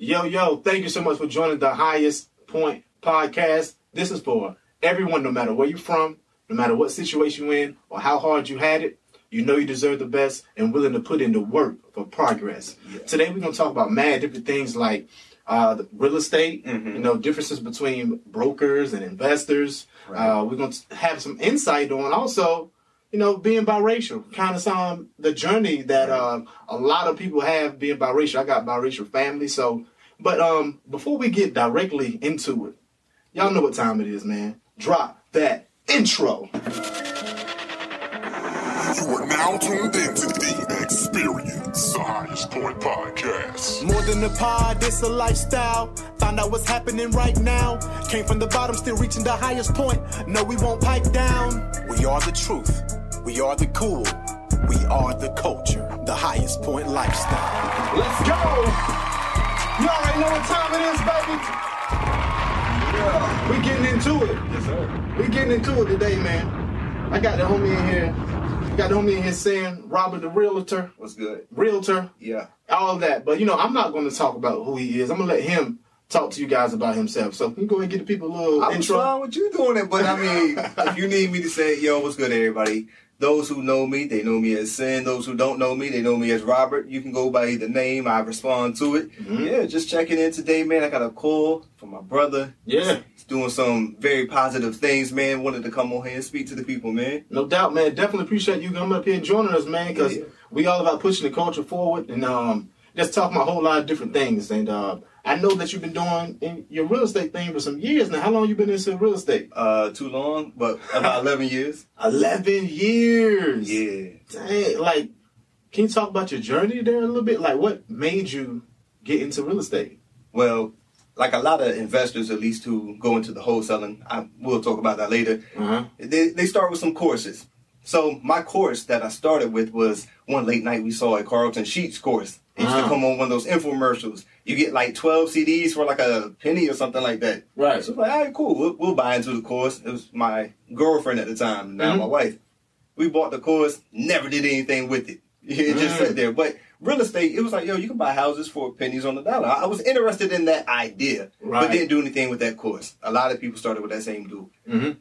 Yo, thank you so much for joining the Highest Point Podcast. This is for everyone, no matter where you're from, no matter what situation you're in or how hard you had it. You know you deserve the best and willing to put in the work for progress. Yeah. Today we're going to talk about mad different things like real estate, you know, differences between brokers and investors. Right. We're going to have some insight on also, you know, being biracial, kind of some the journey that a lot of people have being biracial. I got biracial family, so. But before we get directly into it, y'all know what time it is, man. Drop that intro. You are now tuned into the Experience, the Highest Point Podcast. More than a pod, it's a lifestyle. Find out what's happening right now. Came from the bottom, still reaching the highest point. No, we won't pipe down. We are the truth. We are the cool. We are the culture. The highest point lifestyle. Let's go. You already know what time it is, baby. Yeah. We getting into it. Yes, sir. We getting into it today, man. I got the homie in here. Got homie in here saying Robert the Realtor. What's good? Realtor. Yeah. All that. But, you know, I'm not going to talk about who he is. I'm going to let him talk to you guys about himself. So, can you go ahead and get the people a little intro? I'm fine with you doing it, but, I mean, if you need me to say, yo, what's good, everybody? Those who know me, they know me as Sin. Those who don't know me, they know me as Robert. You can go by either name. I respond to it. Mm-hmm. Yeah, just checking in today, man. I got a call from my brother. Yeah. He's doing some very positive things, man. Wanted to come on here and speak to the people, man. No doubt, man. Definitely appreciate you coming up here and joining us, man, because we all about pushing the culture forward and just talking a whole lot of different things. And I know that you've been doing your real estate thing for some years now. How long you been into real estate? Too long, but about 11 years. 11 years. Yeah. Dang, like, can you talk about your journey there a little bit? Like, what made you get into real estate? Well, like a lot of investors, at least who go into the wholesaling, I will talk about that later. They start with some courses. So my course that I started with was one late night we saw a Carlton Sheets course. It used to come on one of those infomercials. You get like 12 CDs for like a penny or something like that. Right. So I'm like, all right, cool. We'll buy into the course. It was my girlfriend at the time, now my wife. We bought the course, never did anything with it. It just sat there. But real estate, it was like, yo, you can buy houses for pennies on the dollar. I was interested in that idea, but didn't do anything with that course. A lot of people started with that same dude.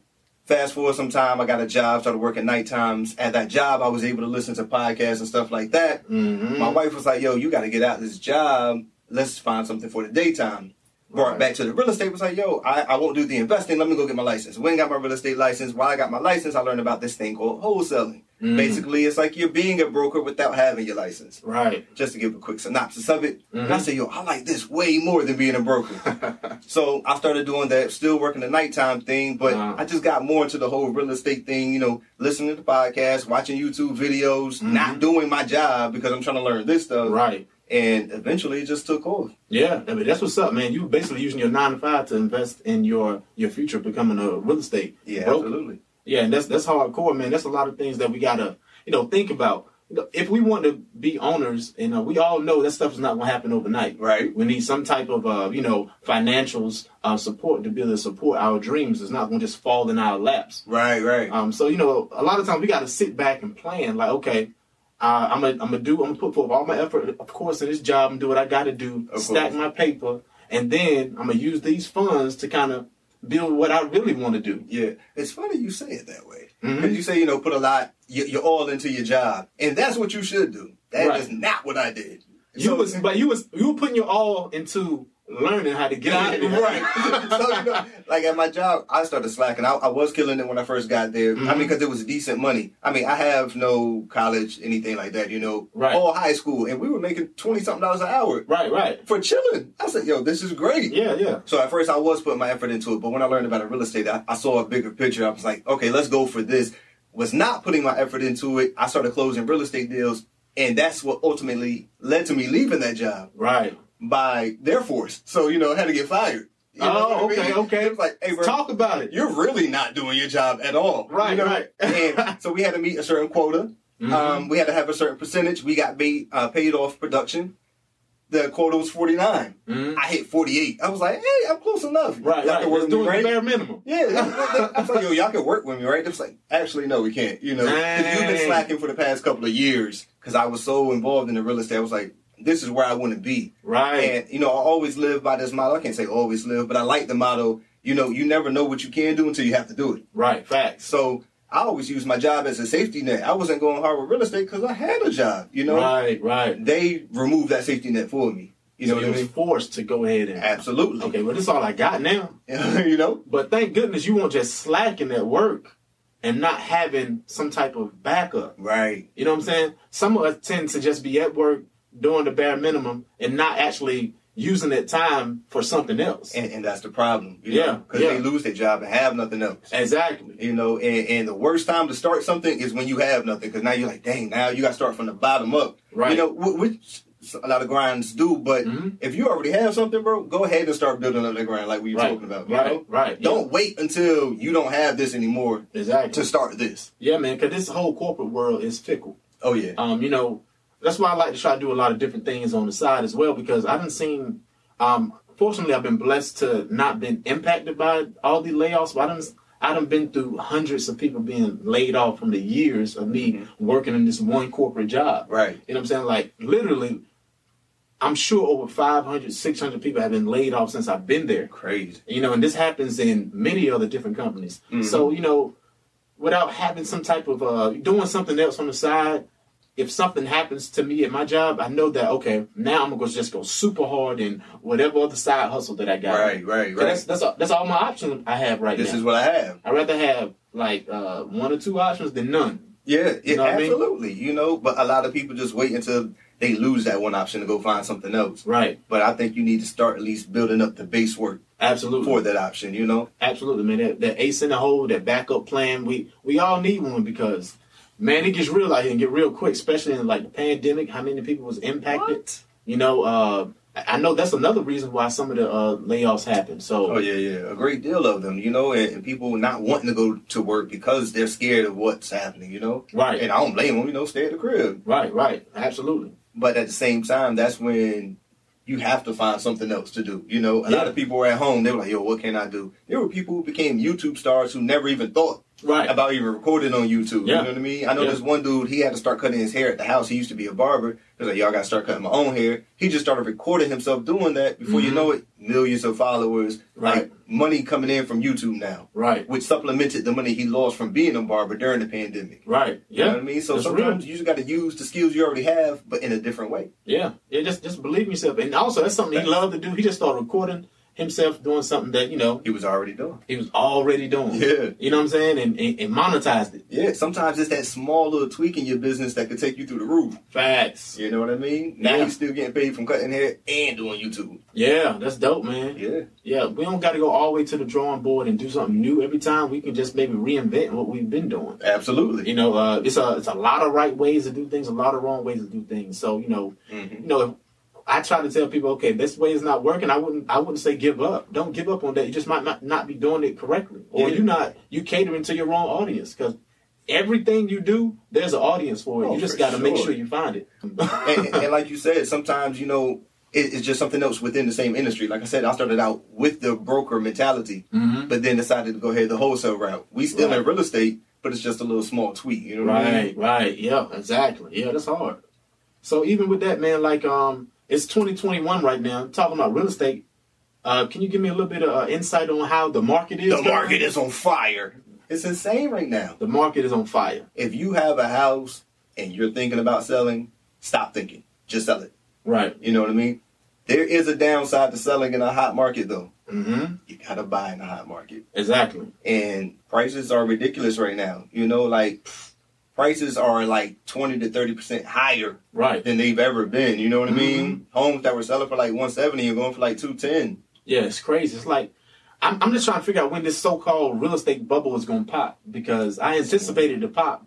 Fast forward some time, I got a job, started working night times. At that job, I was able to listen to podcasts and stuff like that. My wife was like, yo, you got to get out of this job. Let's find something for the daytime. Brought back to the real estate, was like, yo, I won't do the investing. Let me go get my license. When I got my real estate license, while I got my license, I learned about this thing called wholesaling. Basically, it's like you're being a broker without having your license. Right. Just to give a quick synopsis of it. And I said, yo, I like this way more than being a broker. So I started doing that, still working the nighttime thing, but I just got more into the whole real estate thing, you know, listening to podcasts, watching YouTube videos, not doing my job because I'm trying to learn this stuff. Right. And eventually it just took off. Yeah, I mean, that's what's up, man. You were basically using your 9-to-5 to invest in your future, becoming a real estate broker. Absolutely. Yeah, and that's hardcore, man. That's a lot of things that we got to, you know, think about. You know, if we want to be owners, and we all know that stuff is not going to happen overnight. Right. We need some type of, you know, financials support to be able to support our dreams. It's not going to just fall in our laps. Right, right. So, you know, a lot of times we got to sit back and plan, like, okay, I'm gonna put forth all my effort, of course, in this job and do what I got to do, stack my paper, and then I'm going to use these funds to kind of build what I really want to do. Yeah. It's funny you say it that way. Because you say, you know, put a lot, you're all into your job. And that's what you should do. That is not what I did. You you were putting your all into learning how to get out of it. Right. So, you know, like at my job, I started slacking. I was killing it when I first got there. I mean, because it was decent money. I mean, I have no college, anything like that, you know. Right. All high school. And we were making $20-something an hour. Right, right. For chilling. I said, yo, this is great. Yeah, yeah. So at first I was putting my effort into it. But when I learned about real estate, I saw a bigger picture. I was like, okay, let's go for this. Was not putting my effort into it. I started closing real estate deals. And that's what ultimately led to me leaving that job. Right. By their force. So, you know, I had to get fired. You know what I mean? Okay. It was like, hey, bro, talk about it. You're really not doing your job at all. Right, you know? And so we had to meet a certain quota. We had to have a certain percentage. We got paid off production. The quota was 49. I hit 48. I was like, hey, I'm close enough. Right, Just doing the bare minimum. Yeah. I was like, yo, y'all can work with me, right? It was like, actually, no, we can't. You know, because you've been slacking for the past couple of years because I was so involved in the real estate. I was like, this is where I want to be. Right. And, you know, I always live by this motto. I can't say always live, but I like the motto, you know, you never know what you can do until you have to do it. Right. Facts. So I always use my job as a safety net. I wasn't going hard with real estate because I had a job, you know. Right, right. They removed that safety net for me. You know what I mean? You was forced to go ahead and... Absolutely. Okay, well, that's all I got now. You know? But thank goodness you weren't just slacking at work and not having some type of backup. Right. You know what I'm saying? Some of us tend to just be at work doing the bare minimum and not actually using that time for something else. And that's the problem. You know? Because they lose their job and have nothing else. Exactly. You know, and the worst time to start something is when you have nothing. Because now you're like, dang, now you got to start from the bottom up. Right. You know, which a lot of grinds do, but if you already have something, bro, go ahead and start building up that grind like we were talking about. You know? Don't wait until you don't have this anymore to start this. Yeah, man, because this whole corporate world is fickle. Oh, yeah. You know, that's why I like to try to do a lot of different things on the side as well, because I haven't seen, fortunately, I've been blessed to not been impacted by all the layoffs, but I done been through hundreds of people being laid off from the years of me working in this one corporate job. Right. You know what I'm saying? Like, literally, I'm sure over 500, 600 people have been laid off since I've been there. Crazy. You know, and this happens in many other different companies. So, you know, without having some type of, doing something else on the side, if something happens to me at my job, I know that, okay, now I'm going to just go super hard in whatever other side hustle that I got. Right. That's all my options I have right now. This is what I have. I'd rather have, like, one or two options than none. Yeah, you know absolutely. I mean? You know, but a lot of people just wait until they lose that one option to go find something else. Right. But I think you need to start at least building up the base work. Absolutely. For that option, you know? Absolutely, man. That ace in the hole, that backup plan, we all need one because... Man, it gets real out here and get real quick, especially in like the pandemic, how many people was impacted. What? You know, I know that's another reason why some of the layoffs happen. So, a great deal of them, you know, and people not wanting to go to work because they're scared of what's happening, you know. Right. And I don't blame them, you know, stay at the crib. Right. Absolutely. But at the same time, that's when you have to find something else to do. You know, a lot of people were at home. They were like, yo, what can I do? There were people who became YouTube stars who never even thought about even recording on YouTube. You know what I mean? I know this one dude, he had to start cutting his hair at the house. He used to be a barber. He was like, yo, I got to start cutting my own hair. He just started recording himself doing that. Before you know it, millions of followers. Like money coming in from YouTube now. Right. Which supplemented the money he lost from being a barber during the pandemic. Right. Yeah. You know what I mean? So sometimes you just got to use the skills you already have, but in a different way. Yeah. Yeah. Just believe in yourself. And also, that's something he loved to do. He just started recording himself doing something that, you know... He was already doing. Yeah. You know what I'm saying? And monetized it. Yeah. Sometimes it's that small little tweak in your business that could take you through the roof. Facts. You know what I mean? Now you're still getting paid from cutting hair and doing YouTube. Yeah. That's dope, man. Yeah. Yeah. We don't got to go all the way to the drawing board and do something new every time. We can just maybe reinvent what we've been doing. Absolutely. You know, it's a lot of right ways to do things, a lot of wrong ways to do things. So, you know, if I try to tell people, okay, this way is not working. I wouldn't say give up. Don't give up on that. You just might not be doing it correctly, or you catering to your wrong audience. Because everything you do, there's an audience for it. You just got to make sure you find it. and like you said, sometimes, you know, it's just something else within the same industry. Like I said, I started out with the broker mentality, but then decided to go ahead the wholesale route. We still in real estate, but it's just a little small tweak. You know what I mean? Right. Yeah. Exactly. Yeah. That's hard. So even with that, man, like It's 2021 right now. I'm talking about real estate. Can you give me a little bit of insight on how the market is? The market is on fire. It's insane right now. The market is on fire. If you have a house and you're thinking about selling, stop thinking. Just sell it. Right. You know what I mean? There is a downside to selling in a hot market, though. You got to buy in a hot market. Exactly. And prices are ridiculous right now. You know, like... Prices are like 20 to 30% higher than they've ever been. You know what I mean? Homes that were selling for like 170 are going for like 210. Yeah, it's crazy. It's like, I'm just trying to figure out when this so-called real estate bubble is going to pop, because I anticipated to pop,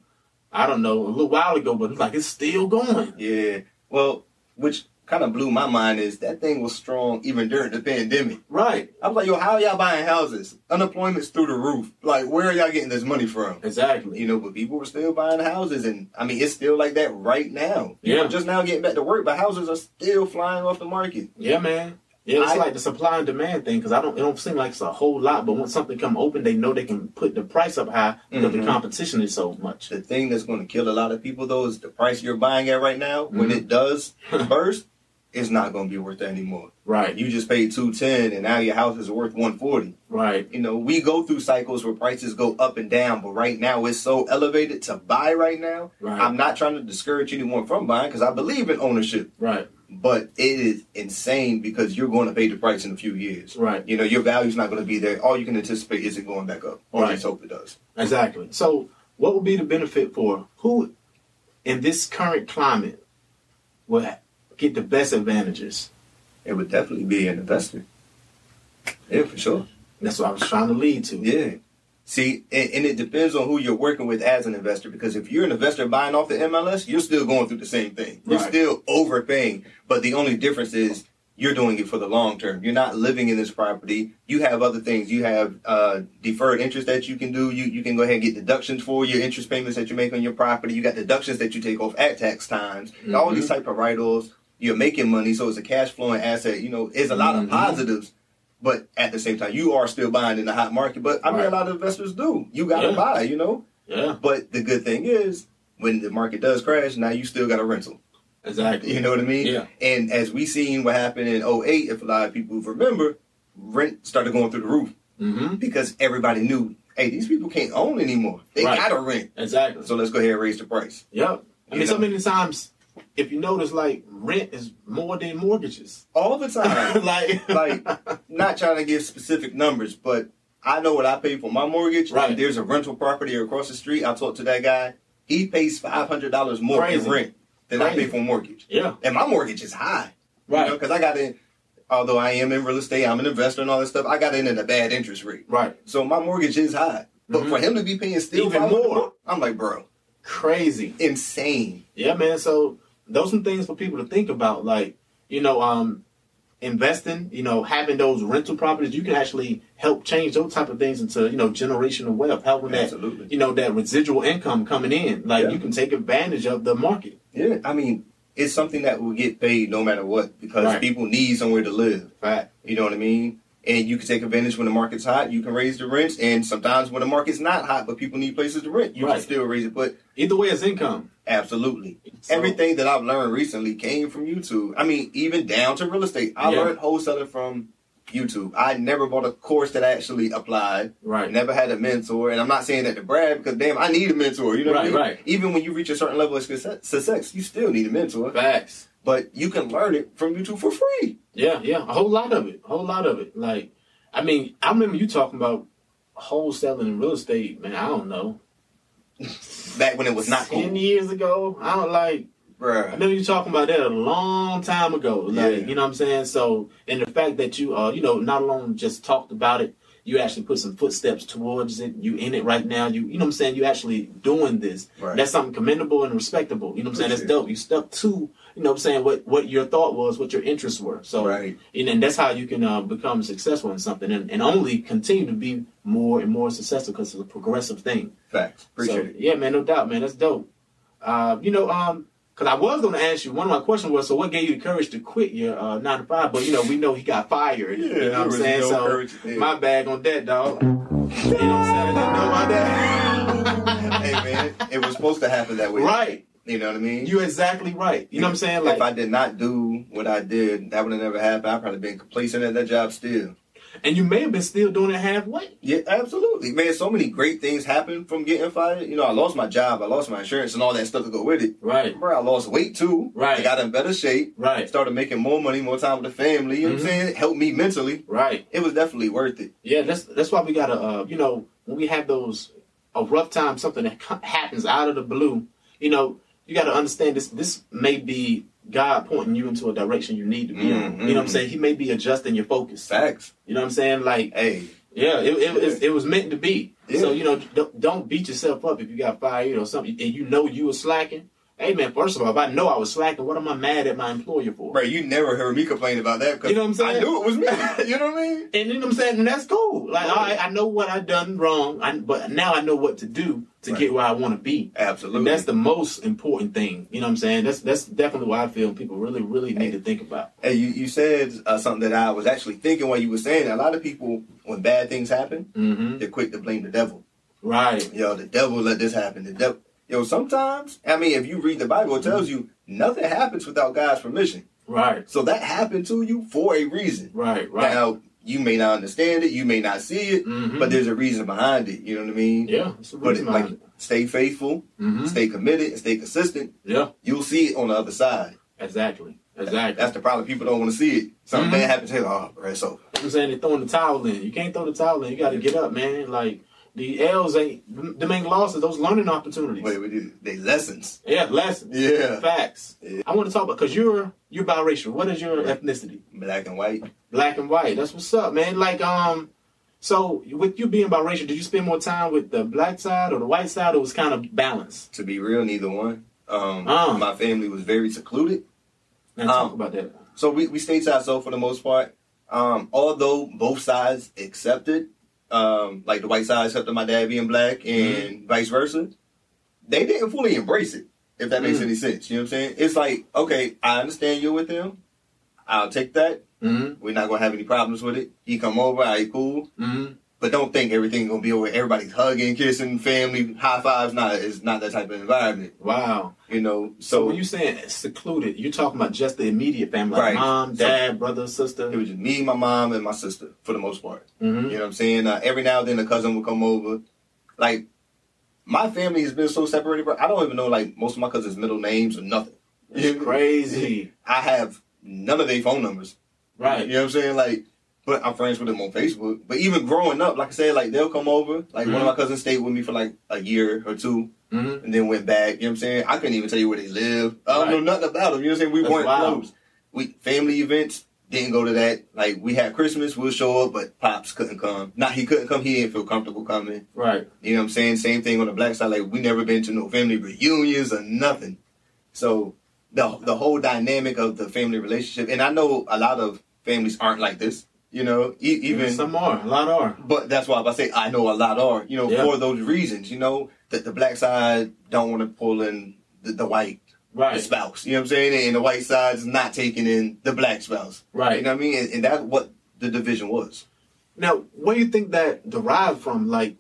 I don't know, a little while ago, but it's like it's still going. Yeah. Well, which kind of blew my mind is that thing was strong even during the pandemic. Right. I was like, yo, how are y'all buying houses? Unemployment's through the roof. Like, where are y'all getting this money from? Exactly. You know, but people were still buying houses, and I mean, it's still like that right now. Yeah. You know, just now getting back to work, but houses are still flying off the market. Yeah, man. Yeah, it's like the supply and demand thing, because it don't seem like it's a whole lot, but when something come open, they know they can put the price up high because the competition is so much. The thing that's going to kill a lot of people, though, is the price you're buying at right now. When it does burst, it's not going to be worth that anymore. Right. You just paid $210 and now your house is worth $140. Right. You know, we go through cycles where prices go up and down, but right now it's so elevated to buy right now. Right. I'm not trying to discourage anyone from buying because I believe in ownership. Right. But it is insane because you're going to pay the price in a few years. Right. You know, your value's not going to be there. All you can anticipate is it going back up. Or right. Just hope it does. Exactly. So what would be the benefit for who in this current climate will get the best advantages? It would definitely be an investor. Yeah, for sure. That's what I was trying to lead to. Yeah. See, and it depends on who you're working with as an investor, because if you're an investor buying off the MLS, you're still going through the same thing. You're right. Still overpaying, but the only difference is you're doing it for the long term. You're not living in this property. You have other things. You have deferred interest that you can do. You can go ahead and get deductions for your interest payments that you make on your property. You got deductions that you take off at tax times. Mm-hmm. All these type of write-offs. You're making money, so it's a cash flowing asset. You know, it's a lot of positives. But at the same time, you are still buying in the hot market. But I mean, a lot of investors do. You got to buy, you know? Yeah. But the good thing is, when the market does crash, now you still got a rental. Exactly. You know what I mean? Yeah. And as we seen what happened in 2008, if a lot of people remember, rent started going through the roof. Mm-hmm. Because everybody knew, hey, these people can't own anymore. They got to rent. Exactly. So let's go ahead and raise the price. Yep. I mean, so many times... If you notice, like, rent is more than mortgages. All the time. like, not trying to give specific numbers, but I know what I pay for my mortgage. Right. Like, there's a rental property across the street. I talked to that guy. He pays $500 more in rent than I pay for a mortgage. Yeah. And my mortgage is high. Right. Because I got in, although I am in real estate, I'm an investor and all that stuff, I got in at a bad interest rate. Right. So my mortgage is high. But for him to be paying still even more, I'm like, bro. Crazy. Insane. Yeah, man. So... those are things for people to think about, like, you know, investing, you know, having those rental properties, you can actually help change those type of things into, you know, generational wealth, helping that, you know, that residual income coming in. Like, you can take advantage of the market. Yeah, I mean, it's something that will get paid no matter what because people need somewhere to live. Right. You know what I mean? And you can take advantage when the market's hot. You can raise the rents. And sometimes when the market's not hot, but people need places to rent, you can still raise it. But either way, it's income. Absolutely. So, everything that I've learned recently came from YouTube. I mean, even down to real estate. I learned wholesaling from YouTube. I never bought a course that I actually applied. Right. Never had a mentor. And I'm not saying that to brag because, damn, I need a mentor. You know what I mean? Right. Even when you reach a certain level of success, you still need a mentor. Facts. But you can learn it from YouTube for free. Yeah, yeah. A whole lot of it. A whole lot of it. Like, I mean, I remember you talking about wholesaling and real estate, man, I don't know. Back when it was not cool. 10 years ago. I don't like... Bruh. I remember you talking about that a long time ago. Like, you know what I'm saying? So, and the fact that you, you know, not alone just talked about it, you actually put some footsteps towards it. You in it right now. You know what I'm saying? You actually doing this. Right. That's something commendable and respectable. You know what I'm saying? That's dope. You stuck to... you know what I'm saying, what your thought was, what your interests were. So, and that's how you can become successful in something and only continue to be more and more successful because it's a progressive thing. Facts. Appreciate it. Yeah, man, no doubt, man. That's dope. You know, because I was going to ask you, one of my questions was, so what gave you the courage to quit your 9-to-5? But, you know, we know he got fired. Yeah, you know what I'm saying? No courage, my bag on that, dog. You know what I'm saying? I didn't know about that. Hey, man, it was supposed to happen that way. Right. You know what I mean? You're exactly right. You know what I'm saying? Like, if I did not do what I did, that would have never happened. I'd probably been complacent at that job still. And you may have been still doing it halfway. Yeah, absolutely. Man, so many great things happened from getting fired. You know, I lost my job. I lost my insurance and all that stuff to go with it. Right. Bro, I lost weight too. Right. I got in better shape. Right. Started making more money, more time with the family. You know what I'm saying? It helped me mentally. Right. It was definitely worth it. Yeah, that's why we got to, you know, when we have those, a rough time, something that happens out of the blue, you know, you got to understand this may be God pointing you into a direction you need to be in. You know what I'm saying? He may be adjusting your focus. Facts. You know what I'm saying? Like, hey, yeah, it was meant to be. Yeah. So, you know, don't beat yourself up if you got fired or something and you know you were slacking. Hey, man, first of all, if I know I was slacking, what am I mad at my employer for? Bro, you never heard me complain about that because you know what I'm saying? I knew it was me. You know what I mean? And you know what I'm saying? And that's cool. Like, all right, I know what I done wrong, but now I know what to do to get where I want to be. Absolutely. And that's the most important thing. You know what I'm saying? That's definitely what I feel people really, really need to think about. Hey, you said something that I was actually thinking while you were saying that. A lot of people, when bad things happen, they're quick to blame the devil. Right. Yo, the devil let this happen. The devil... Yo, sometimes, I mean, if you read the Bible, it tells you nothing happens without God's permission. Right. So that happened to you for a reason. Right, right. Now, you may not understand it, you may not see it, mm-hmm. but there's a reason behind it. You know what I mean? Yeah. But it, like, stay faithful, mm-hmm. stay committed, and stay consistent. Yeah. You'll see it on the other side. Exactly. Exactly. That's the problem. People don't want to see it. Something bad happens. Hey, oh, bro, it's over. I'm saying they're throwing the towel in. You can't throw the towel in. You got to get up, man. Like, the L's ain't, the main losses, those learning opportunities. They lessons. Yeah, lessons. Yeah. Facts. Yeah. I want to talk about, because you're biracial. What is your ethnicity? Black and white. Black and white. That's what's up, man. Like, so with you being biracial, did you spend more time with the black side or the white side, or was kind of balanced? To be real, neither one. My family was very secluded. Now talk about that. So we stayed to ourselves for the most part. Although both sides accepted, like the white side accepted my dad being black and vice versa, they didn't fully embrace it, if that makes any sense. You know what I'm saying? It's like, okay, I understand you're with him. I'll take that. Mm-hmm. We're not going to have any problems with it. He come over, all right, cool. Mm-hmm. But don't think everything's going to be over. Everybody's hugging, kissing, family, high fives. Nah, it's not that type of environment. Wow. You know, so when you're saying secluded, you're talking about just the immediate family. Like right. Mom, dad, brother, sister. It was just me, my mom, and my sister for the most part. Mm-hmm. You know what I'm saying? Every now and then a cousin would come over. Like, my family has been so separated, bro. I don't even know, like, most of my cousins' middle names or nothing. It's crazy. I have none of their phone numbers. Right. You know what I'm saying? Like, but I'm friends with them on Facebook. But even growing up, like I said, like, they'll come over. Like, one of my cousins stayed with me for, like, a year or two and then went back. You know what I'm saying? I couldn't even tell you where they live. I don't know nothing about them. You know what I'm saying? We weren't close. Family events, didn't go to that. Like, we had Christmas, we'll show up, but Pops couldn't come. Not he couldn't come. He didn't feel comfortable coming. Right. You know what I'm saying? Same thing on the black side. Like, we never been to no family reunions or nothing. So the whole dynamic of the family relationship, and I know a lot of families aren't like this. You know, even some are, a lot are. But that's why if I say I know a lot are, you know, for those reasons, you know, that the black side don't want to pull in the white the spouse, you know what I'm saying? And the white side's not taking in the black spouse. Right. You know what I mean? And that's what the division was. Now, where do you think that derived from? Like,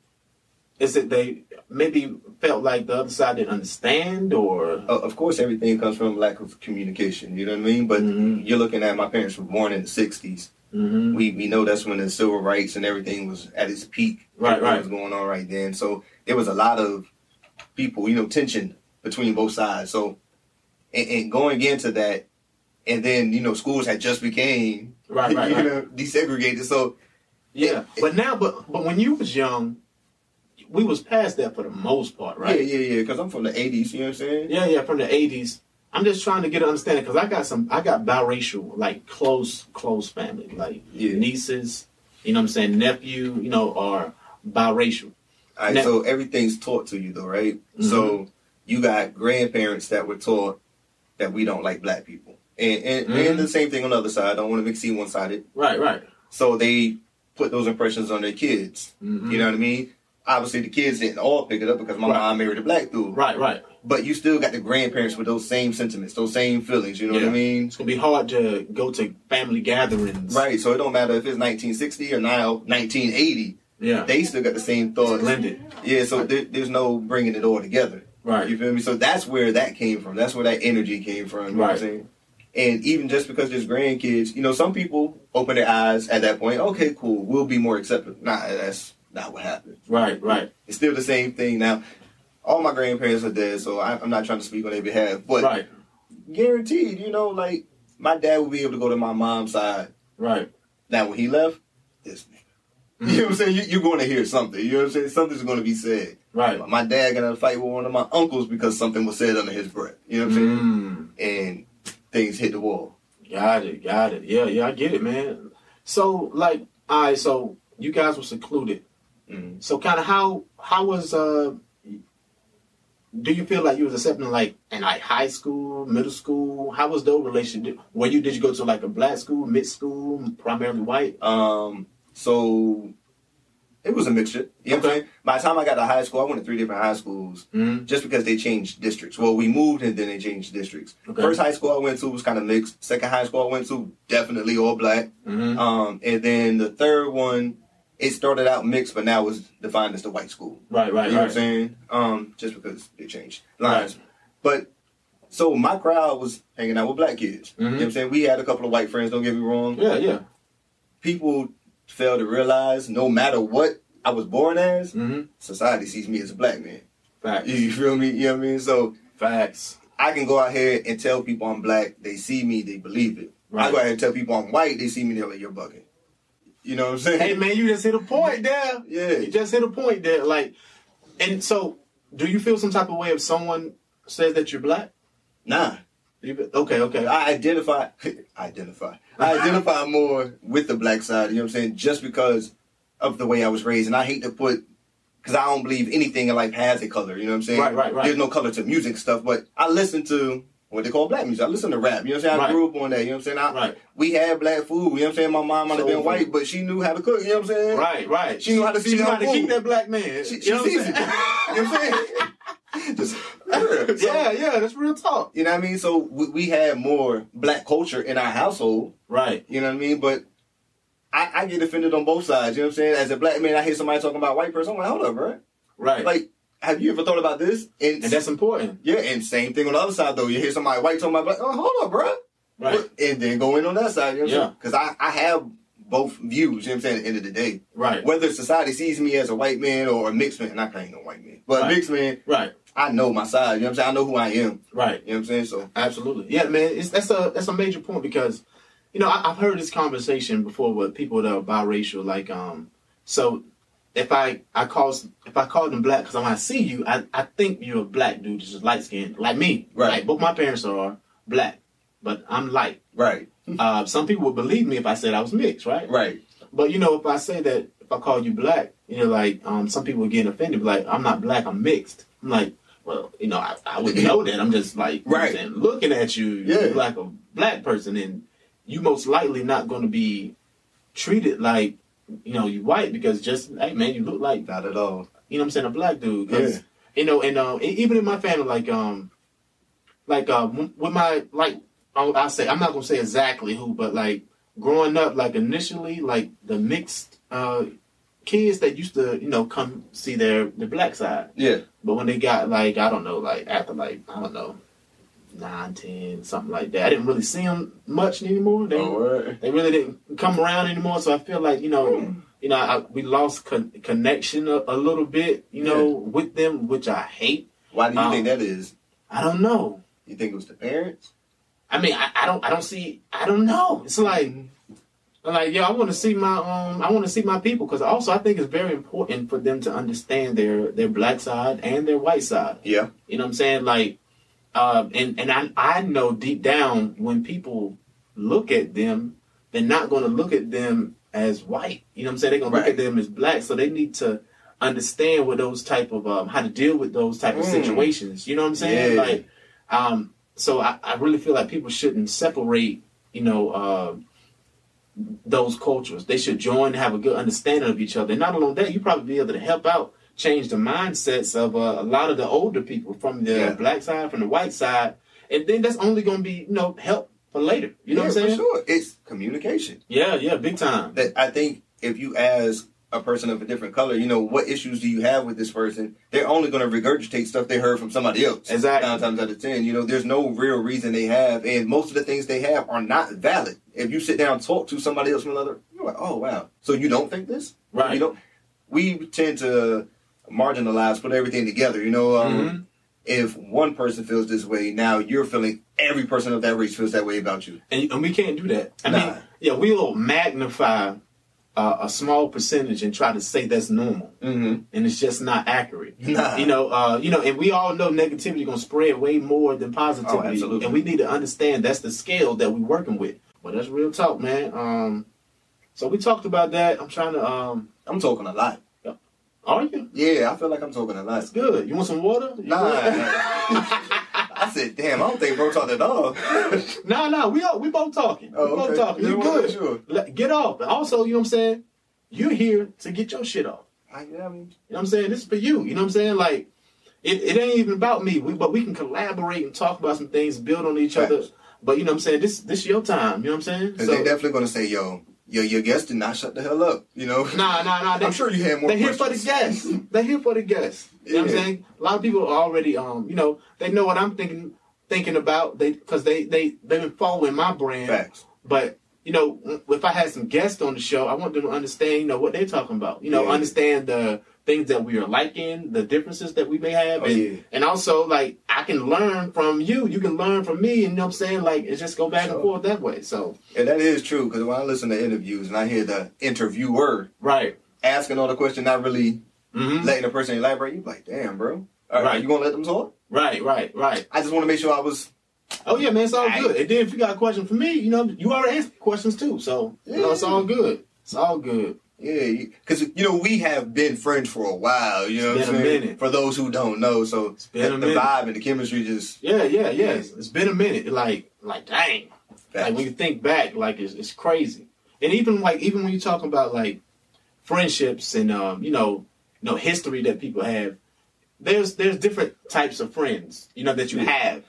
is it they maybe felt like the other side didn't understand, or? Of course, everything comes from lack of communication, you know what I mean? But you're looking at, my parents were born in the 60s. Mm-hmm. We know that's when the civil rights and everything was at its peak. Right, right. What was going on right then. So there was a lot of people, you know, tension between both sides. So, and going into that, and then, you know, schools had just became, you know, desegregated. So, yeah. But when you was young, we was past that for the most part, right? Yeah. Because I'm from the 80s, you know what I'm saying? Yeah, from the 80s. I'm just trying to get an understanding, because I got biracial, like, close family, like nieces, you know what I'm saying, nephew, you know, are biracial. All right, so everything's taught to you, though, right? Mm-hmm. So you got grandparents that were taught that we don't like black people. And the same thing on the other side. I don't want to make it one-sided. Right. So they put those impressions on their kids. Mm-hmm. You know what I mean? Obviously, the kids didn't all pick it up, because my mom married a black dude. Right. But you still got the grandparents with those same sentiments, those same feelings, you know what I mean? It's going to be hard to go to family gatherings. Right, so it don't matter if it's 1960 or now 1980. Yeah. They still got the same thoughts. It's blended. Yeah, so there's no bringing it all together. Right. You feel me? So that's where that came from. That's where that energy came from, you know what I'm saying? And even just because there's grandkids, you know, some people open their eyes at that point. Okay, cool, we'll be more accepting. Nah, that's not what happened. Right. It's still the same thing now. All my grandparents are dead, so I'm not trying to speak on their behalf. But guaranteed, you know, like, my dad would be able to go to my mom's side. Right. Now, when he left, this nigga. Mm-hmm. You know what I'm saying? You're going to hear something. You know what I'm saying? Something's going to be said. Right. My dad got in a fight with one of my uncles because something was said under his breath. You know what I'm saying? And things hit the wall. Got it. Yeah, I get it, man. So, like, all right, so you guys were secluded. Mm-hmm. So, kind of how was... do you feel like you was accepting, like, in, like, high school, middle school? How was those relationship? Did you go to, like, a black school, mixed school, primarily white? So it was a mixture. You know what I'm saying? By the time I got to high school, I went to 3 different high schools just because they changed districts. Well, we moved and then they changed districts. Okay. First high school I went to was kind of mixed. Second high school I went to, definitely all black. Mm-hmm. And then the third one, it started out mixed, but now it's defined as the white school. Right. You know what I'm saying? Just because they changed lines. Right. But So my crowd was hanging out with black kids. Mm-hmm. You know what I'm saying? We had a couple of white friends, don't get me wrong. Yeah, yeah. People fail to realize no matter what I was born as, mm-hmm. society sees me as a black man. Facts. You feel me? You know what I mean? So facts. I can go out here and tell people I'm black. They see me, they believe it. Right. I go out here and tell people I'm white. They see me, they're like, you're bugging. You know what I'm saying? Hey, man, you just hit a point there. Yeah. You just hit a point there. Like, and so do you feel some type of way if someone says that you're black? Nah. Okay, okay. I identify more with the black side, you know what I'm saying? Just because of the way I was raised. And I hate to put, because I don't believe anything in life has a color, you know what I'm saying? Right, right, right. There's no color to music stuff, but I listen to what they call black music. I listen to rap, you know what I'm saying? I grew up on that, you know what I'm saying? We had black food, you know what I'm saying? My mom might have been white, but she knew how to cook, you know what I'm saying? Right, right. She knew how to season her food. She knew how to keep that black man. She seasoned it. You know what I'm saying? Just, yeah, yeah, that's real talk. You know what I mean? So we had more black culture in our household. Right. You know what I mean? But I get offended on both sides. You know what I'm saying? As a black man, I hear somebody talking about a white person. I'm like, hold up, bro. Right. Like, have you ever thought about this? And that's important. Yeah, and same thing on the other side, though. You hear somebody white talking about black. Oh, hold up, bro. Right. And then go in on that side. You know what I'm saying? Because I have both views, you know what I'm saying, at the end of the day. Right. Whether society sees me as a white man or a mixed man, and I ain't no white man, but a mixed man. Right. I know my side, you know what I'm saying? I know who I am. Right. You know what I'm saying? So absolutely. Yeah, man, that's a major point because, you know, I've heard this conversation before with people that are biracial, like, so if I call them black because when I see you, I think you're a black dude, just light skinned, like me. Right. Like, both my parents are black, but I'm light. Right. Some people would believe me if I said I was mixed, right? Right. But, you know, if I say that, if I call you black, you know, like, some people would get offended, like, I'm not black, I'm mixed. I'm like, well, you know, I wouldn't know that. I'm just like, right. You know, looking at you, you're like a black person, and you most likely not going to be treated like, you know, you white because just, hey, man, you look like, not at all. You know what I'm saying, a black dude. Cause, you know, and even in my family, like with my, like, I'll say, I'm not going to say exactly who, but like growing up, like initially, like the mixed kids that used to, you know, come see their black side. Yeah. But when they got, like, I don't know, like, after, like, I don't know, 9, 10, something like that, I didn't really see them much anymore. They really didn't come around anymore. So I feel like, you know, we lost connection a little bit, you know, with them, which I hate. Why do you think that is? I don't know. You think it was the parents? I mean, I don't know. It's like... I want to see my people because also I think it's very important for them to understand their black side and their white side. Yeah, you know what I'm saying. Like, and I know deep down when people look at them, they're not going to look at them as white. You know what I'm saying? They're going to look at them as black. So they need to understand what those type of how to deal with those type of situations. You know what I'm saying? Yeah. Like, so I really feel like people shouldn't separate. You know. Those cultures. They should join and have a good understanding of each other. And not only that, you probably be able to help out change the mindsets of a lot of the older people from the black side, from the white side. And then that's only going to be, you know, help for later. You know what I'm saying? For sure. It's communication. Yeah, yeah, big time. That I think if you ask a person of a different color, you know, what issues do you have with this person? They're only going to regurgitate stuff they heard from somebody else. Exactly. 9 times out of 10, you know, there's no real reason they have, and most of the things they have are not valid. If you sit down and talk to somebody else from another, you're like, oh wow, so you don't think this? Right. You don't. We tend to marginalize, put everything together. You know, if one person feels this way, now you're feeling every person of that race feels that way about you, and we can't do that. I mean, yeah, we'll magnify. A small percentage and try to say that's normal, and it's just not accurate. Nah. You know, and we all know negativity gonna spread way more than positivity, oh, absolutely. And we need to understand that's the scale that we're working with. But that's real talk, man. So we talked about that. I'm trying to. I'm talking a lot. Are you? Yeah, I feel like I'm talking a lot. That's good. You want some water? Nah. I said, damn, I don't think bro talked at all. No, we both talking. Oh, we both talking. You good. Sure. Get off. Also, you know what I'm saying? You're here to get your shit off. I mean, you know what I'm saying? This is for you. You know what I'm saying? Like, it ain't even about me. But we can collaborate and talk about some things, build on each other. But, you know what I'm saying? This is your time. You know what I'm saying? Because they're definitely going to say, yo, your guest did not shut the hell up, you know? Nah. I'm sure you had more questions. They're here for the guests. They're here for the guests. You know what I'm saying? A lot of people are already, you know, they know what I'm thinking. thinking about, they've been following my brand. Facts. But you know, if I had some guests on the show, I want them to understand, you know, what they're talking about. You know, yeah. Understand the things that we are liking, the differences that we may have. And also, like, I can learn from you. You can learn from me. And you know what I'm saying? Like, it just go back and forth that way. So, and that is true. Because when I listen to interviews and I hear the interviewer asking all the questions, not really letting the person elaborate, you're like, damn, bro. All right. You going to let them talk? Right. I just want to make sure I was... Oh, yeah, man, it's all good. And then if you got a question for me, you know, you already answered questions, too. So, you know, it's all good. It's all good. Yeah, because, you know, we have been friends for a while, you know what I'm saying? For those who don't know, so the vibe and the chemistry just... Yeah. It's been a minute. Like dang. Like, when you think back, like, it's crazy. And even when you talk about, like, friendships and, you know, history that people have, there's different types of friends, you know, that you have.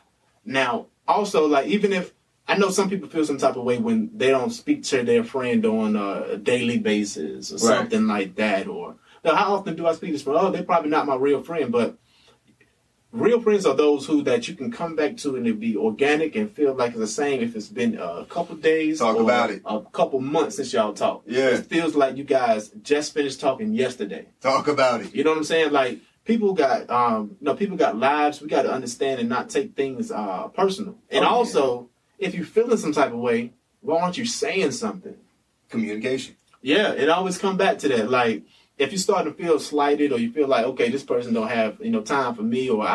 Now, also, like, even if I know some people feel some type of way when they don't speak to their friend on a daily basis or something like that, or how often do I speak to this friend? Oh, they're probably not my real friend. But real friends are those who that you can come back to and it'll be organic and feel like it's the same if it's been a couple days or a couple months since y'all talked. Yeah. It feels like you guys just finished talking yesterday. Talk about it. You know what I'm saying? Like, people got, people got lives. We got to understand and not take things personal. And also, if you're feeling some type of way, why aren't you saying something? Communication. Yeah, it always come back to that. Like, if you start to feel slighted or you feel like, okay, this person don't have, you know, time for me, or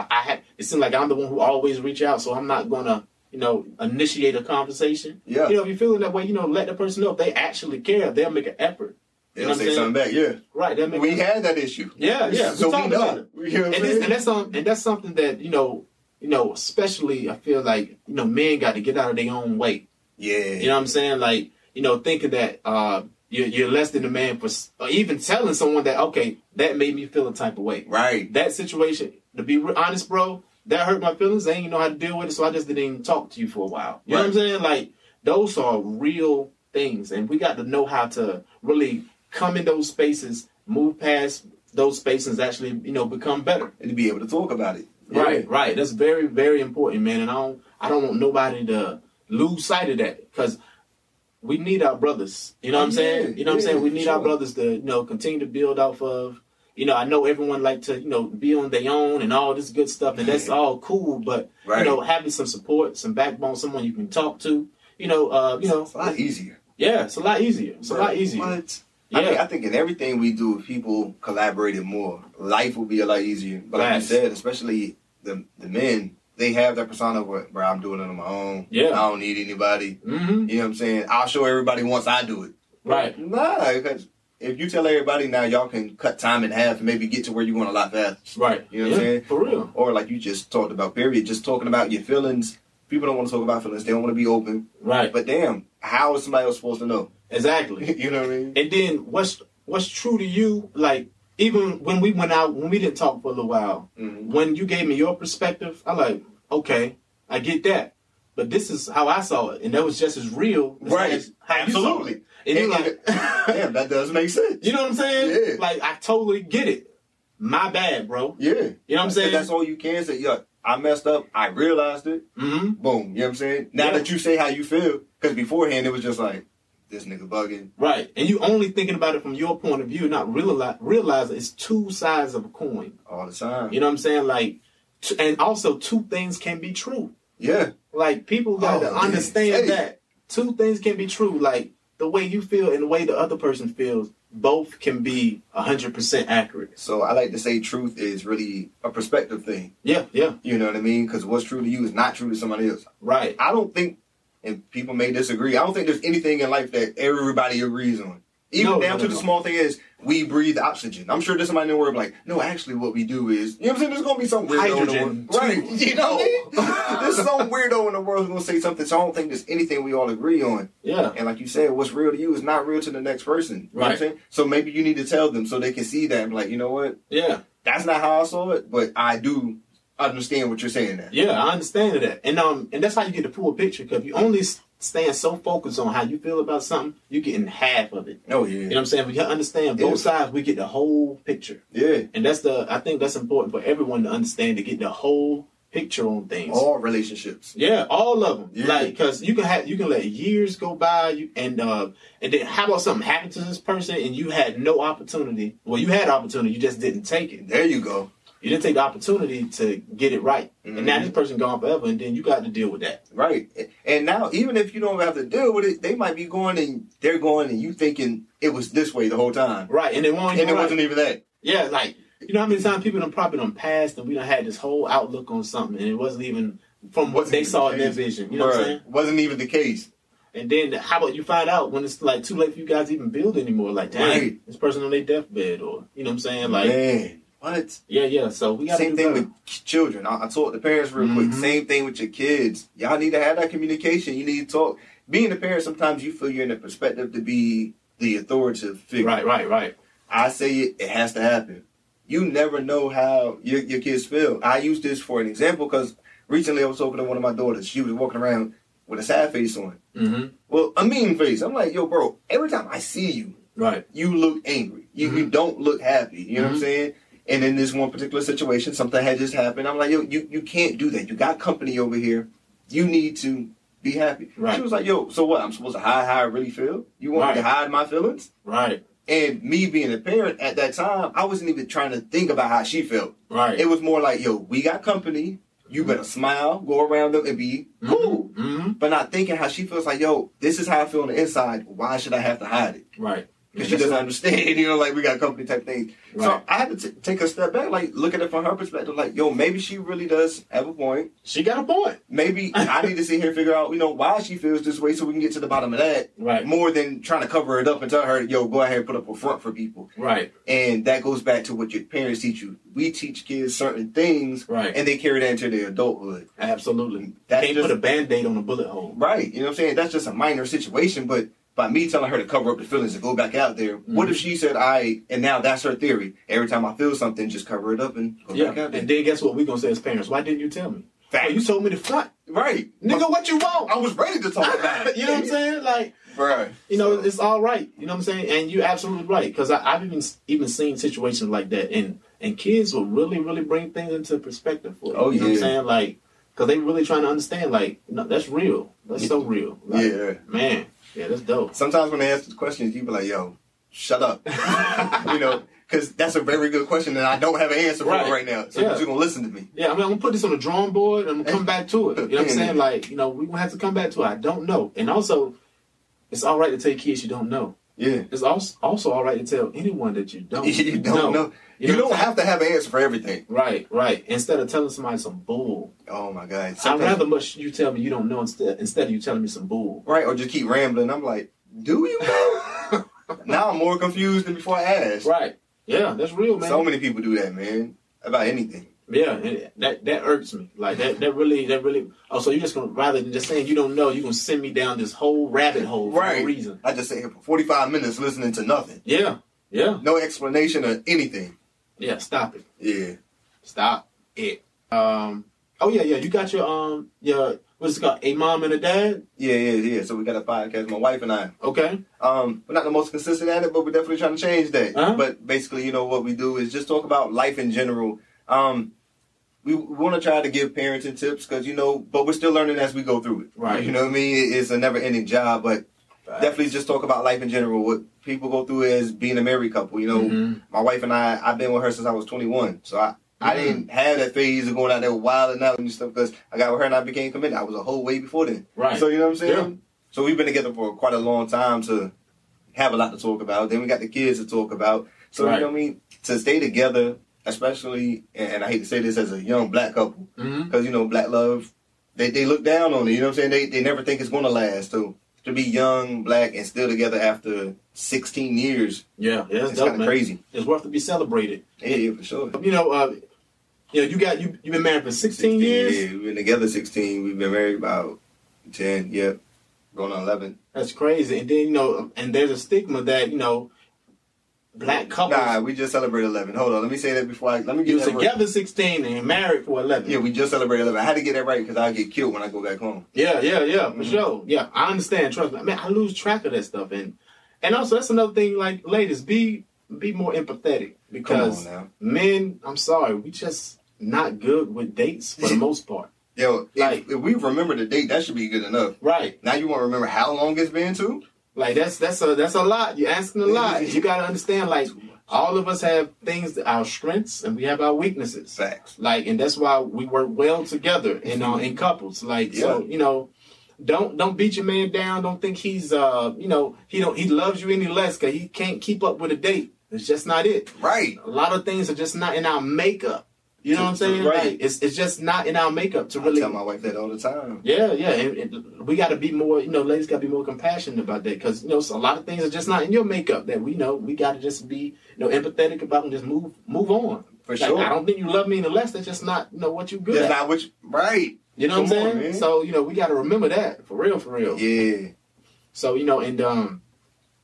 it seems like I'm the one who always reach out, so I'm not gonna, you know, initiate a conversation. Yeah. You know, if you're feeling that way, you know, let the person know if they actually care. They'll make an effort. They'll say something back, Right. We had that issue. Yeah. So we know. And that's something that, you know, especially I feel like, you know, men got to get out of their own way. Yeah. You know what I'm saying? Like, you know, thinking that you're less than a man for even telling someone that, okay, that made me feel a type of way. Right. That situation, to be honest, bro, that hurt my feelings. I didn't know how to deal with it, so I just didn't even talk to you for a while. You know what I'm saying? Like, those are real things, and we got to know how to really... come in those spaces, move past those spaces, actually, you know, become better. And to be able to talk about it. Yeah. Right. That's very, very important, man. And I don't want nobody to lose sight of that, because we need our brothers. You know what I'm saying? You know what I'm saying? We need our brothers to, you know, continue to build off of. You know, I know everyone like to, you know, be on their own and all this good stuff, and that's all cool, but, you know, having some support, some backbone, someone you can talk to, you know. It's a lot easier. Yeah, it's a lot easier. It's a lot easier. What? Yeah. I think in everything we do, if people collaborated more, life would be a lot easier. But like you said, especially the men, they have that persona where I'm doing it on my own. Yeah. I don't need anybody. Mm-hmm. You know what I'm saying? I'll show everybody once I do it. Right. Nah, because if you tell everybody now, y'all can cut time in half and maybe get to where you want a lot faster. Right. You know what I'm saying? For real. Or like you just talked about, period, just talking about your feelings. People don't want to talk about feelings. They don't want to be open. Right. But damn, how is somebody else supposed to know? Exactly. You know what I mean? And then what's true to you, like, even when we went out, when we didn't talk for a little while, when you gave me your perspective, I'm like, okay, I get that. But this is how I saw it. And that was just as real. As how absolutely. You saw it. And you're like, damn, that does make sense. You know what I'm saying? Yeah. Like, I totally get it. My bad, bro. Yeah. You know what I'm saying? That's all you can say. Yeah. I messed up. I realized it. Boom. You know what I'm saying? Now that you say how you feel, because beforehand it was just like, this nigga bugging. Right. And you only thinking about it from your point of view, not realize it's two sides of a coin. All the time. You know what I'm saying? Like, and also two things can be true. Yeah. Like, people got to understand that. Two things can be true. Like, the way you feel and the way the other person feels, both can be 100% accurate. So I like to say truth is really a perspective thing. Yeah. You know what I mean? Because what's true to you is not true to somebody else. Right. I don't think... And people may disagree. I don't think there's anything in life that everybody agrees on. Even down to the small thing is, we breathe oxygen. I'm sure there's somebody in the world like, no, actually what we do is, you know what I'm saying? There's going to be some weirdo in the world. Right. You know what I mean? There's some weirdo in the world who's going to say something. So I don't think there's anything we all agree on. Yeah. And like you said, what's real to you is not real to the next person. You know what I'm saying? So maybe you need to tell them so they can see that and be like, you know what? Yeah. That's not how I saw it, but I do understand what you're saying there. Yeah, I understand that. And that's how you get the full picture, because if you only stand so focused on how you feel about something, you're getting half of it. Oh, yeah. You know what I'm saying? We understand both sides, we get the whole picture. Yeah. And I think that's important for everyone to understand, to get the whole picture on things. All relationships. Yeah, all of them. Yeah. Like, because you can let years go by, and then how about something happened to this person and you had no opportunity? Well, you had opportunity, you just didn't take it. There you go. You didn't take the opportunity to get it right. Mm-hmm. And now this person gone forever, and then you got to deal with that. Right. And now, even if you don't have to deal with it, they might be going, and they're going, and you thinking it was this way the whole time. Right. And it wasn't even that. Yeah, like, you know how many times people done probably done passed, and we done had this whole outlook on something, and it wasn't even from what they saw in their vision. You know what I'm saying? Wasn't even the case. And then how about you find out when it's like too late for you guys to even build anymore? Like, dang, right. This person on their deathbed, or, you know what I'm saying? Like, man. What? Yeah. So we got same thing better with children. I talk to parents real quick. Same thing with your kids. Y'all need to have that communication. You need to talk. Being a parent, sometimes you feel you're in a perspective to be the authoritative figure. Right. I say it has to happen. You never know how your kids feel. I use this for an example because recently I was talking to one of my daughters. She was walking around with a sad face on. Mm-hmm. Well, a mean face. I'm like, yo, bro. Every time I see you, right, you look angry. You don't look happy. You know what I'm saying? And in this one particular situation, something had just happened. I'm like, yo, you can't do that. You got company over here. You need to be happy. Right. She was like, yo, so what? I'm supposed to hide how I really feel? You want me to hide my feelings? Right. And me being a parent at that time, I wasn't even trying to think about how she felt. Right. It was more like, yo, we got company. You better smile, go around them, and be cool. Mm-hmm. But not thinking how she feels like, yo, this is how I feel on the inside. Why should I have to hide it? Right. Because she doesn't understand, you know, like we got company type things. Right. So I had to take a step back, like look at it from her perspective, like, yo, maybe she really does have a point. She got a point. Maybe I need to sit here and figure out, you know, why she feels this way so we can get to the bottom of that. Right. More than trying to cover it up and tell her, yo, go ahead and put up a front for people. Right. And that goes back to what your parents teach you. We teach kids certain things, right, and they carry that into their adulthood. Absolutely. That's can't just put a Band-Aid on a bullet hole. Right. You know what I'm saying? That's just a minor situation, but by me telling her to cover up the feelings and go back out there, what if she said, and now that's her theory. Every time I feel something, just cover it up and go back out there. And then guess what we're going to say as parents? Why didn't you tell me? Fact. Oh, you told me to fuck. Right. Nigga, what you want? I was ready to talk about it. You know what I'm saying? Like, bruh, you know, it's all right. You know what I'm saying? And you're absolutely right. Because I've even seen situations like that. And kids will really, really bring things into perspective for you. Oh, yeah. You know what I'm saying? Like, because they really trying to understand, like, no, that's real. That's so real. Like, yeah. Man. Yeah, that's dope. Sometimes when they ask the questions, you be like, yo, shut up. You know, because that's a very good question, and I don't have an answer for it right now. So you're going to listen to me. Yeah, I mean, I'm going to put this on the drawing board, and I'm going to come back to it. You know what I'm saying? Like, you know, we're going to have to come back to it. I don't know. And also, it's all right to tell kids you don't know. Yeah. It's also all right to tell anyone that you don't know. You don't know. You don't have to have an answer for everything. Right. Instead of telling somebody some bull. Oh, my God. Sometimes I'd rather much you tell me you don't know instead of you telling me some bull. Right, or just keep rambling. I'm like, do you know? Now I'm more confused than before I asked. Right. Yeah, that's real, man. So many people do that, man, about anything. Yeah, and that irks me. Like, that really... Oh, so you're just going to, rather than just saying you don't know, you're going to send me down this whole rabbit hole for no reason. I just sat here for 45 minutes listening to nothing. Yeah. No explanation or anything. Yeah, stop it. Yeah. Stop it. You got your what's it called, a mom and a dad? Yeah. So we got a podcast, my wife and I. Okay. We're not the most consistent at it, but we're definitely trying to change that. Uh-huh. But basically, you know, what we do is just talk about life in general. We want to try to give parenting tips because, you know, but we're still learning as we go through it. Right. You know what I mean? It's a never-ending job, but definitely just talk about life in general, what people go through as being a married couple. You know, my wife and I've been with her since I was 21. So I didn't have that phase of going out there wilding out and stuff because I got with her and I became committed. I was a whole way before then. Right. So, you know what I'm saying? Yeah. So we've been together for quite a long time to have a lot to talk about. Then we got the kids to talk about. So, you know what I mean? To stay together, especially, and I hate to say this as a young black couple, because, you know, black love, they look down on it, you know what I'm saying? They never think it's going to last. So to be young, black, and still together after 16 years, it's kind of crazy. It's worth to be celebrated. Yeah, for sure. You know, you've been married for 16 years? Yeah, we've been together 16. We've been married about 10, going on 11. That's crazy. And then, you know, and there's a stigma that, you know, black couples. Nah, we just celebrated 11. Hold on, let me say that before I... Let me get you were together right. 16 and married for 11. Yeah, we just celebrated 11. I had to get that right because I'll get killed when I go back home. Yeah, for sure. Yeah, I understand. Trust me. Man, I lose track of that stuff. And also, that's another thing, like, ladies, be more empathetic because men, I'm sorry, we just... not good with dates for the most part. Yo, like, if we remember the date, that should be good enough. Right. Now you want to remember how long it's been too? Like, that's a lot. You're asking a lot. You got to understand, like, all of us have things, that our strengths, and we have our weaknesses. Facts. Like, and that's why we work well together in couples. Like, so, you know, don't beat your man down. Don't think he's, you know, he loves you any less because he can't keep up with a date. It's just not it. Right. A lot of things are just not in our makeup. You know what I'm saying? Right. Like, it's just not in our makeup to really. I tell my wife that all the time. Yeah, yeah. And we got to be more, you know, ladies got to be more compassionate about that because, you know, so a lot of things are just not in your makeup that we know. We got to just be, you know, empathetic about and just move on. For sure. I don't think you love me any less. That's just not, you know, what you're good at. That's not what you, right. You know what I'm saying? Man. So, you know, we got to remember that for real, for real. Yeah. So, you know, and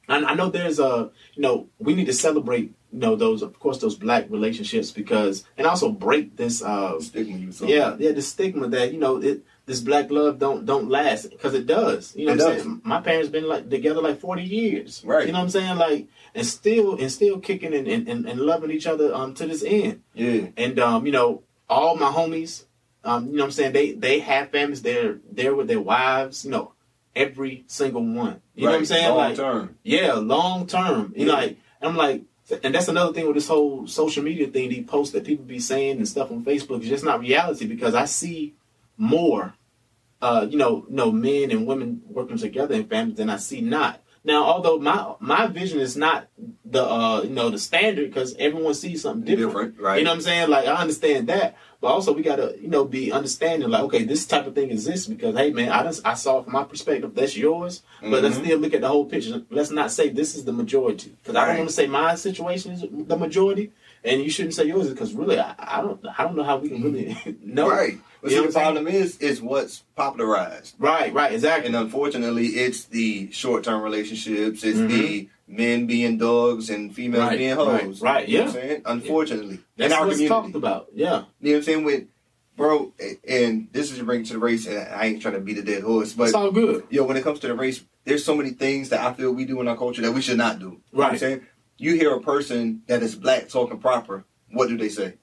I know there's a, you know, we need to celebrate, you know, those, of course, those black relationships because, and also break this stigma. The stigma that, you know, this black love don't last because it does. You know what I'm saying? My parents been like together like 40 years. Right. You know what I'm saying? Like, and still kicking and loving each other to this end. Yeah. And you know, all my homies, you know what I'm saying, they have families, they're with their wives, you know, every single one. You know what I'm saying? Long term. Yeah, long term. You know, like, I'm like, and that's another thing with this whole social media thing, these posts that people be saying and stuff on Facebook is just not reality because I see more, men and women working together in families than I see not. Now, although my vision is not the, the standard because everyone sees something different. Right. You know what I'm saying? Like, I understand that. But also we got to, you know, be understanding like, okay, this type of thing exists because, hey, man, I saw it from my perspective. That's yours. But let's still look at the whole picture. Let's not say this is the majority because I don't want to say my situation is the majority. And you shouldn't say yours because really, I don't know how we can really know. Right. But see, the problem is what's popularized. Right, exactly. And unfortunately, it's the short-term relationships. It's the men being dogs and females being hoes. Right, you know what I'm saying? Unfortunately. Yeah. That's what's talked about, yeah. You know what I'm saying? With, bro, and this is your bring to the race, and I ain't trying to beat a dead horse, but... It's all good. Yo, when it comes to the race, there's so many things that I feel we do in our culture that we should not do. Right. You know what I'm saying? You hear a person that is black talking proper, what do they say?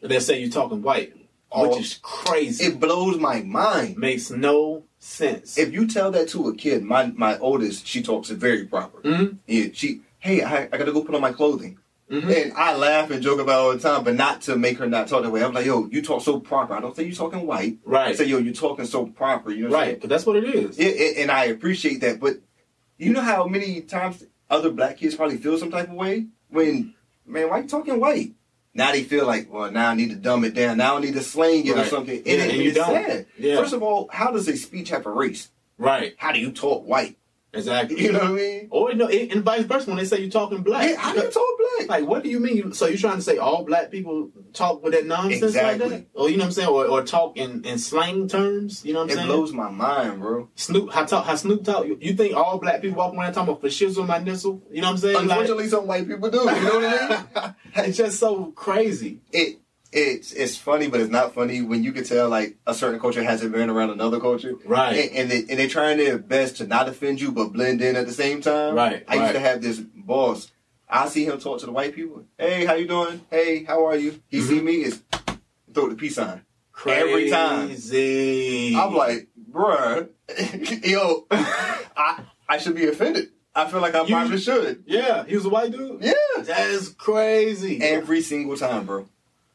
They say you're talking white. Which is crazy. It blows my mind. Makes no sense. If you tell that to a kid, my oldest, she talks very proper. Mm-hmm. Yeah, I gotta go put on my clothing. Mm-hmm. And I laugh and joke about it all the time, but not to make her not talk that way. I'm like, yo, you talk so proper. I don't say you're talking white. Right. I say, yo, you're talking so proper. You know what I'm saying? Because that's what it is. Yeah, and I appreciate that. But you know how many times other black kids probably feel some type of way? When, man, why you talking white? Now they feel like, well, now I need to dumb it down. Now I need to slang it or something. Yeah, and it's sad. Yeah. First of all, how does a speech have a race? Right. How do you talk white? Exactly. You know what I mean? Or, you know, and vice versa when they say you're talking black. Yeah, how do you talk black? Like, what do you mean? So you're trying to say all black people talk with that nonsense like that? Or, you know what I'm saying? Or talk in slang terms? You know what I'm saying? It blows my mind, bro. How Snoop talk? You think all black people walk around talking about for shizzle my nizzle? You know what I'm saying? Unfortunately, like, some white people do. You know what I mean? It's just so crazy. It's funny, but it's not funny when you can tell like a certain culture hasn't been around another culture, right? And they're trying their best to not offend you, but blend in at the same time, right? I used to have this boss. I see him talk to the white people. Hey, how you doing? Hey, how are you? He see me is throw the peace sign. Crazy. Every time. I'm like, bruh, yo, I should be offended. I feel like I probably should. Yeah, he was a white dude. Yeah, that is crazy. Every single time, bro.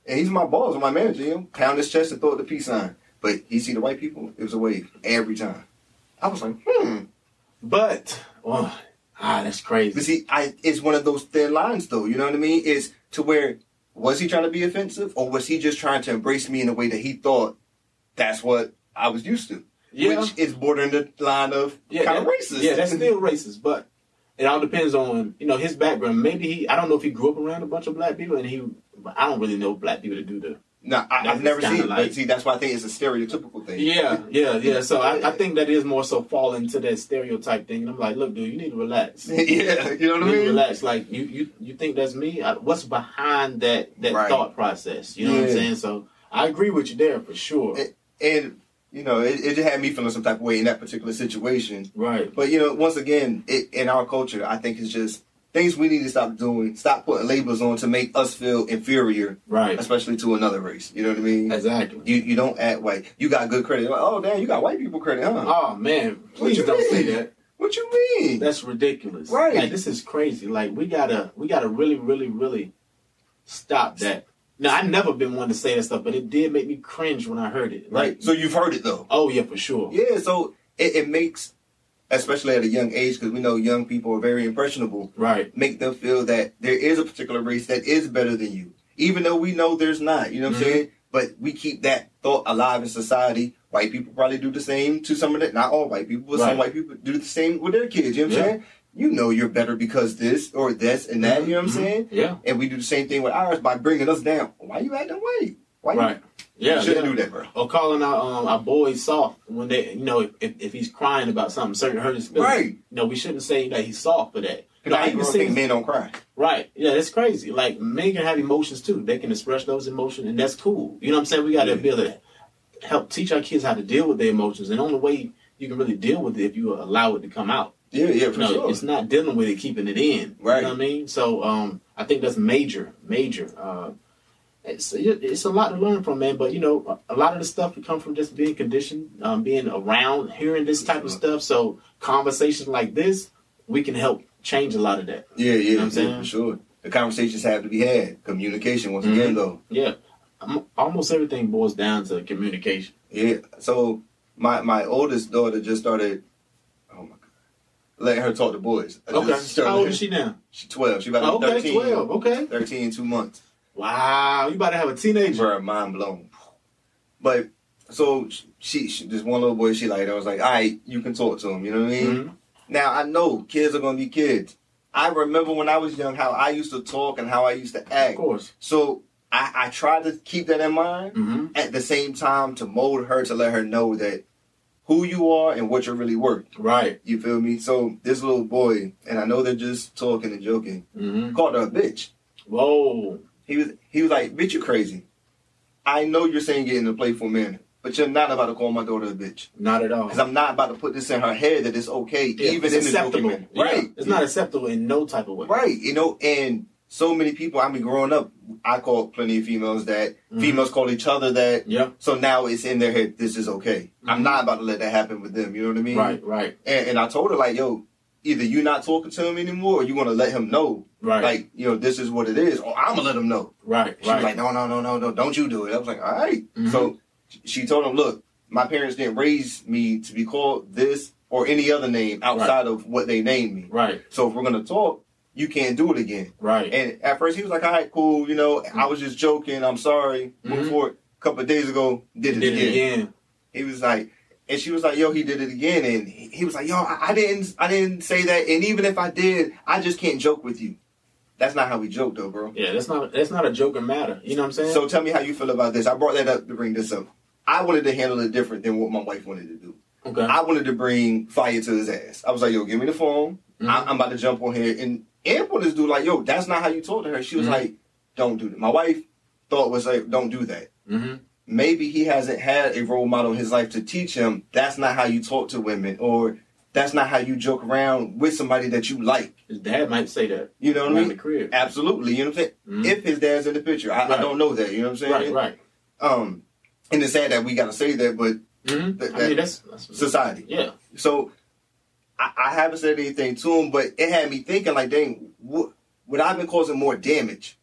And he's my boss, my manager, you know, pound his chest and throw the peace sign. But he see the white people, it was a wave every time. I was like, But, that's crazy. But see, it's one of those thin lines, though, you know what I mean? It's to where, was he trying to be offensive? Or was he just trying to embrace me in a way that he thought that's what I was used to? Yeah. Which is bordering the line of kind of racist. Yeah, that's still racist, but it all depends on, you know, his background. Maybe I don't know if he grew up around a bunch of black people and he... But I don't really know black people to do that. No, I've never seen it. Like, but see, that's why I think it's a stereotypical thing. Yeah. So I think that is more so fall into that stereotype thing. And I'm like, look, dude, you need to relax. Yeah, you know what I mean? You need to relax. Like, you think that's me? What's behind that thought process? You know what I'm saying? So I agree with you there for sure. And you know, it just had me feeling some type of way in that particular situation. Right. But, you know, once again, in our culture, I think it's just things we need to stop doing, stop putting labels on to make us feel inferior, right? Especially to another race. You know what I mean? Exactly. You don't act white. You got good credit. Like, oh, damn, you got white people credit, huh? Oh, man, please don't say that. What you mean? That's ridiculous. Right. Like, this is crazy. Like, we gotta really, really, really stop that. Now, I've never been one to say that stuff, but it did make me cringe when I heard it. Like, right. So you've heard it, though? Oh, yeah, for sure. Yeah, so it makes... especially at a young age, because we know young people are very impressionable, right? Make them feel that there is a particular race that is better than you, even though we know there's not, you know what I'm saying? But we keep that thought alive in society. White people probably do the same to some of that. Not all white people, but some white people do the same with their kids, you know what I'm saying? You know you're better because this or this and that, you know what I'm saying? Yeah. And we do the same thing with ours by bringing us down. Why you acting white? Why you... Yeah, you shouldn't do that, bro. Or calling our boys soft when they, you know, if he's crying about something, certain hurt his feelings. Right. No, we shouldn't say that he's soft for that. Because I even think men don't cry. Right. Yeah, that's crazy. Like, men can have emotions too. They can express those emotions, and that's cool. You know what I'm saying? We got to be able to help teach our kids how to deal with their emotions. And the only way you can really deal with it if you allow it to come out. Yeah, yeah, for sure. It's not dealing with it, keeping it in. Right. You know what I mean? So I think that's major. It's a lot to learn from, man, but, you know, a lot of the stuff that come from just being conditioned, being around, hearing this type of stuff. So conversations like this, we can help change a lot of that. Yeah, you know what I'm saying? For sure. The conversations have to be had. Communication, once again, though. Yeah. Almost everything boils down to communication. Yeah. So my oldest daughter just started, oh, my God, letting her talk to boys. Okay. How old is she now? She's 12. She's about to be 13. 12. Okay. 13 in 2 months. Wow, you about to have a teenager. Bro, mind blown. But, so, she this one little boy, she like, I was like, all right, you can talk to him, you know what I mean? Now, I know kids are going to be kids. I remember when I was young how I used to talk and how I used to act. Of course. So, I try to keep that in mind at the same time to mold her, to let her know that who you are and what you're really worth. Right. You feel me? So, this little boy, and I know they're just talking and joking, called her a bitch. Whoa. He was like, bitch, you crazy. I know you're saying it in a playful manner, but you're not about to call my daughter a bitch. Not at all. Because I'm not about to put this in her head that it's okay, even in acceptable. This document. Right. It's not acceptable in no type of way. Right. You know, and so many people, I mean, growing up, I called plenty of females that. Females call each other that. Yeah. So now it's in their head, this is okay. I'm not about to let that happen with them. You know what I mean? Right, right. And I told her, like, yo, either you're not talking to him anymore or you want to let him know. Right. Like, you know, this is what it is. Or I'm going to let him know. Right. She was like, no, don't you do it. I was like, all right. So she told him, look, my parents didn't raise me to be called this or any other name outside of what they named me. Right. So if we're going to talk, you can't do it again. Right. And at first he was like, all right, cool. You know, I was just joking. I'm sorry. Before a couple of days ago, did it again. He was like... And she was like, yo, he did it again. And he was like, yo, I didn't say that. And even if I did, I just can't joke with you. That's not how we joke, though, bro. Yeah, that's not a joking matter. You know what I'm saying? So tell me how you feel about this. I brought that up to bring this up. I wanted to handle it different than what my wife wanted to do. Okay. I wanted to bring fire to his ass. I was like, yo, give me the phone. I'm about to jump on here. And put this dude like, yo, that's not how you talk to her. She was like, don't do that. My wife thought was like, don't do that. Maybe he hasn't had a role model in his life to teach him that's not how you talk to women or that's not how you joke around with somebody that you like. His dad might say that. You know what I mean? The crib. Absolutely. You know what I'm saying? If his dad's in the picture. I don't know that. You know what I'm saying? Right, right. And it's sad that we got to say that, but that's society. Yeah. So I haven't said anything to him, but it had me thinking like, dang, would I have been causing more damage?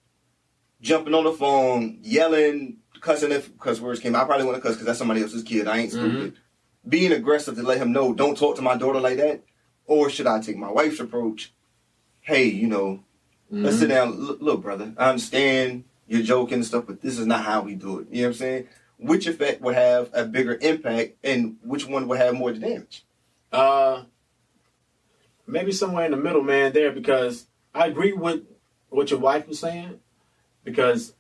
Jumping on the phone, yelling, cussing if cuss words came. I probably want to cuss because that's somebody else's kid. I ain't stupid. Being aggressive to let him know, don't talk to my daughter like that. Or should I take my wife's approach? Hey, you know, let's sit down. Look, brother, I understand you're joking and stuff, but this is not how we do it. You know what I'm saying? Which effect would have a bigger impact and which one would have more damage? Maybe somewhere in the middle, man, there, because I agree with what your wife was saying, because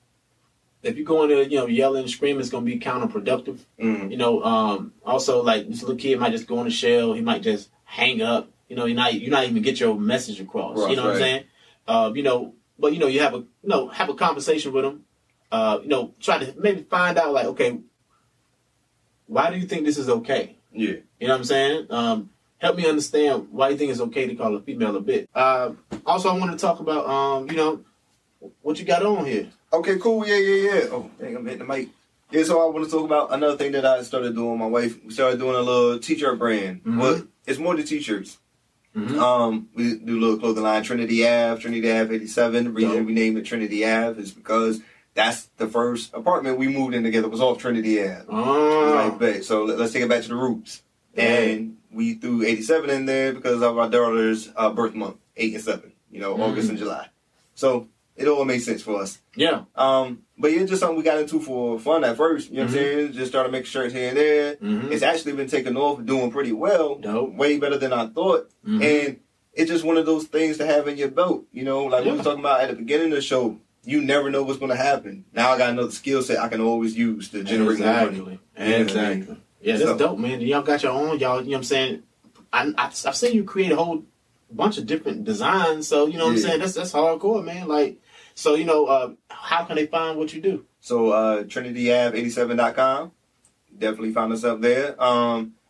if you go in there, you know, yelling and screaming, it's going to be counterproductive. You know, also, like, this little kid might just go in the shell. He might just hang up. You know, you're not even get your message across. Right, you know what I'm saying? You know, but, you know, you have a, you know, have a conversation with him. You know, try to maybe find out, like, okay, why do you think this is okay? Yeah. You know what I'm saying? help me understand why you think it's okay to call a female a bitch. Also, I want to talk about, you know, what you got on here. Okay, cool. Yeah. Oh, dang, I'm hitting the mic. Yeah, so I want to talk about another thing that I started doing. My wife, we started doing a little t-shirt brand. Mm-hmm. But it's more than t-shirts. Mm-hmm. We do a little clothing line, Trinity Ave, Trinity Ave 87. The reason we named it Trinity Ave is because that's the first apartment we moved in together was off Trinity Ave. Oh. Right, so let's take it back to the roots. And we threw 87 in there because of our daughter's birth month, 8 and 7, you know, August and July. So it all made sense for us. Yeah. But it's just something we got into for fun at first. You know what I'm saying? Just started making shirts here and there. Mm-hmm. It's actually been taking off, doing pretty well. Dope. Way better than I thought. Mm-hmm. And it's just one of those things to have in your belt. You know, like we were talking about at the beginning of the show, you never know what's going to happen. Now I got another skill set I can always use to generate more money. Exactly. Yeah, that's dope, man. Y'all got your own, y'all, you know what I'm saying? I've seen you create a whole bunch of different designs. So, you know what I'm saying? That's hardcore, man. Like, so, you know, how can they find what you do? So, TrinityAve87.com. Definitely find us up there.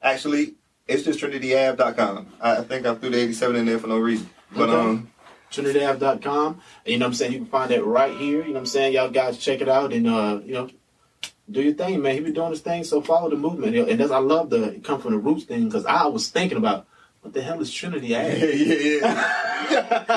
Actually, it's just TrinityAve.com. I think I threw the 87 in there for no reason. But, TrinityAve.com. You know what I'm saying? You can find that right here. You know what I'm saying? Y'all guys check it out and, you know, do your thing, man. He been doing his thing, so follow the movement. And that's, I love the come from the roots thing, because I was thinking about, what the hell is Trinity Ave? Yeah.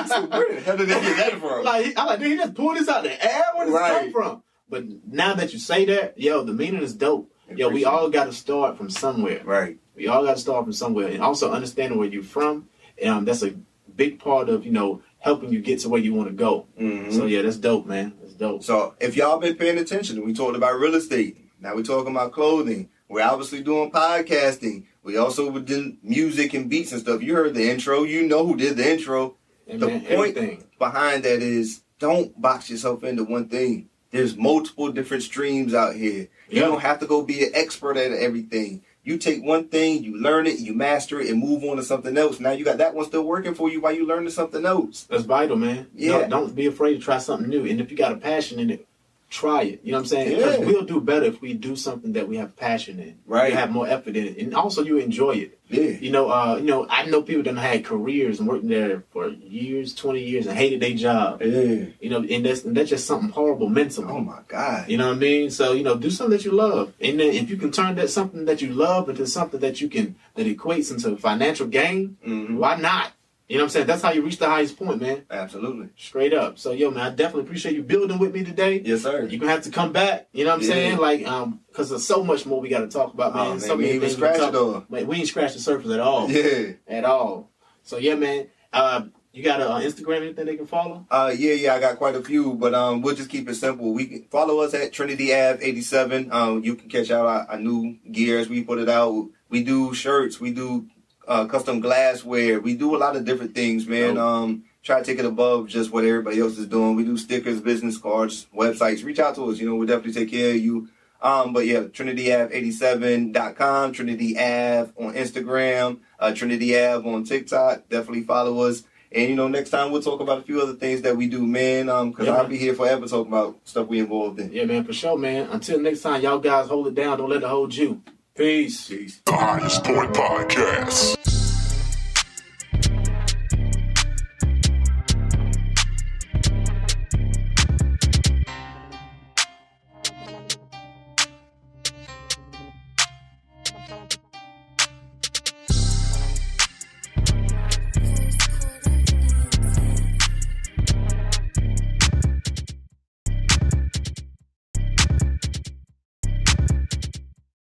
So where the hell did they get that from? Like, I'm like, dude, he just pulled this out of the air? Where did it come from? But now that you say that, yo, the meaning is dope. Yo, we all got to start from somewhere. Right. We all got to start from somewhere. And also understanding where you're from, that's a big part of, you know, helping you get to where you want to go. Mm-hmm. So, yeah, that's dope, man. That's dope. So, if y'all been paying attention, we talked about real estate. Now we're talking about clothing. We're obviously doing podcasting. We also were doing music and beats and stuff. You heard the intro. You know who did the intro. And the point behind that is don't box yourself into one thing. There's multiple different streams out here. You don't have to go be an expert at everything. You take one thing, you learn it, you master it, and move on to something else. Now you got that one still working for you while you learning something else. That's vital, man. Yeah. Don't be afraid to try something new. And if you got a passion in it, try it. You know what I'm saying? Because we'll do better if we do something that we have passion in. Right. You have more effort in it. And also you enjoy it. Yeah. You know, I know people that had careers and worked there for years, 20 years, and hated their job. Yeah. You know, and that's just something horrible mentally. Oh, my God. You know what I mean? So, you know, do something that you love. And then if you can turn that something that you love into something that you can, that equates into financial gain, why not? You know what I'm saying? That's how you reach the highest point, man. Absolutely. Straight up. So, yo, man, I definitely appreciate you building with me today. Yes, sir. You're going to have to come back. You know what I'm saying? Like, because there's so much more we got to talk about, man. So many things we talk. Man, we ain't scratched the surface at all. Yeah. At all. So, yeah, man. You got an Instagram, anything they can follow? Yeah, I got quite a few, but we'll just keep it simple. We can follow us at Trinity Ave 87. You can catch out our new gears. We put it out. We do shirts. We do custom glassware. We do a lot of different things, man. Try to take it above just what everybody else is doing. We do stickers, business cards, websites. Reach out to us. You know, we'll definitely take care of you. But yeah, TrinityAve87.com, Trinity Ave on Instagram, Trinity Ave on TikTok. Definitely follow us. And, you know, next time we'll talk about a few other things that we do, man, because I'll be here forever talking about stuff we involved in. Yeah, man, for sure, man. Until next time, y'all guys hold it down. Don't let it hold you. Peace. The Highest Point Podcast.